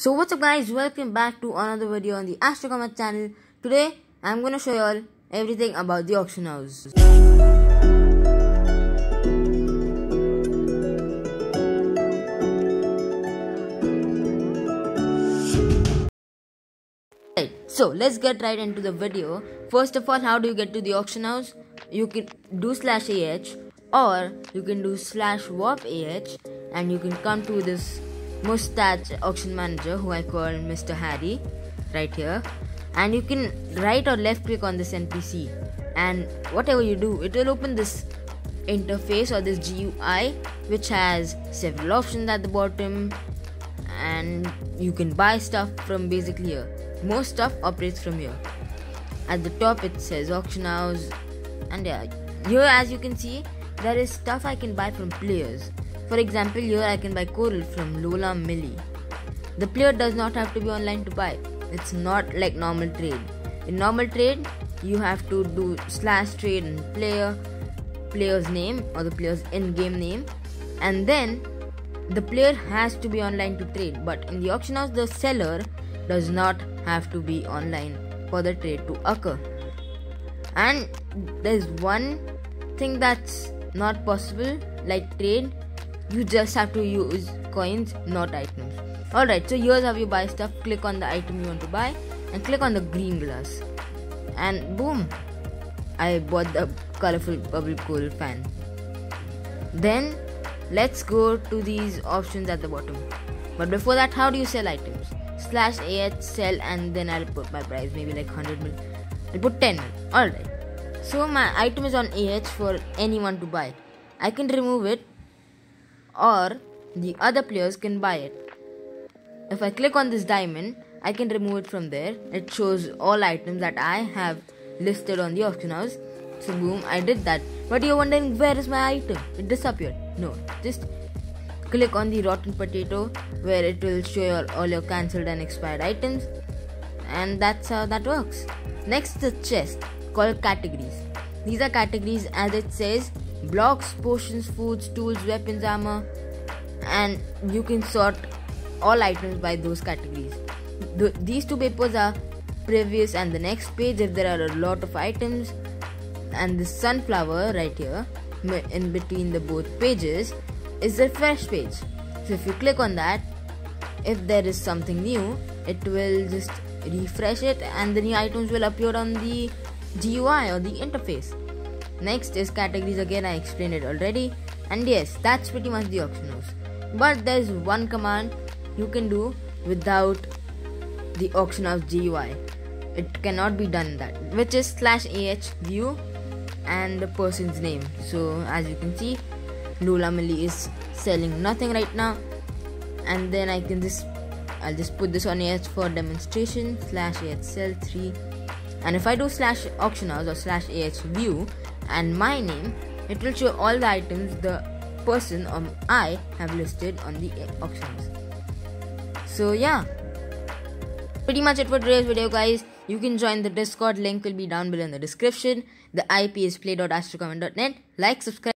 So what's up guys, welcome back to another video on the AstroComet channel. Today I'm gonna show you all everything about the auction house. Right, so let's get right into the video. First of all, how do you get to the auction house? You can do /ah or you can do /warp ah, and you can come to this Mustache Auction Manager, who I call Mr. Harry, right here, and you can right or left click on this NPC, and whatever you do, it will open this interface or this GUI, which has several options at the bottom, and you can buy stuff from basically here. Most stuff operates from here. At the top it says auction house, and yeah, here as you can see, there is stuff I can buy from players. For example, here I can buy coral from Lola Millie. The player does not have to be online to buy. It's not like normal trade. In normal trade, you have to do /trade and player's name or the player's in-game name, and then the player has to be online to trade. But in the auction house, the seller does not have to be online for the trade to occur. And there's one thing that's not possible, like trade. You just have to use coins, not items. Alright, so here's how you buy stuff. Click on the item you want to buy and click on the green glass, and boom, I bought the colorful bubble coral fan. Then let's go to these options at the bottom. But before that, how do you sell items? /ah sell, and then I'll put my price, maybe like 100 mil. I'll put 10 mil. Alright, so my item is on ah for anyone to buy. I can remove it, or the other players can buy it. If I click on this diamond, I can remove it from there. It shows all items that I have listed on the auction house. So boom, I did that. But you're wondering, where is my item? It disappeared. No, just click on the rotten potato, where it will show you all your cancelled and expired items. And that's how that works. Next is the chest, called categories. These are categories as it says: blocks, potions, foods, tools, weapons, armor, and you can sort all items by those categories. These two papers are previous and the next page if there are a lot of items, and the sunflower right here in between the both pages is the fresh page. So if you click on that, if there is something new, it will just refresh it and the new items will appear on the GUI or the interface. Next is categories, again I explained it already, and yes, that's pretty much the auction house. But there's one command you can do without the auction house GUI. It cannot be done that, which is /ah view and the person's name. So as you can see, Lola Millie is selling nothing right now, and then I can just I'll just put this on ah for demonstration, /ah sell 3, and if I do /auction house or /ah view and my name, it will show all the items the person or I have listed on the auction house. So yeah, pretty much it for today's video guys. You can join the Discord, link will be down below in the description. The IP is Play.AstroComet.Net. Like, subscribe.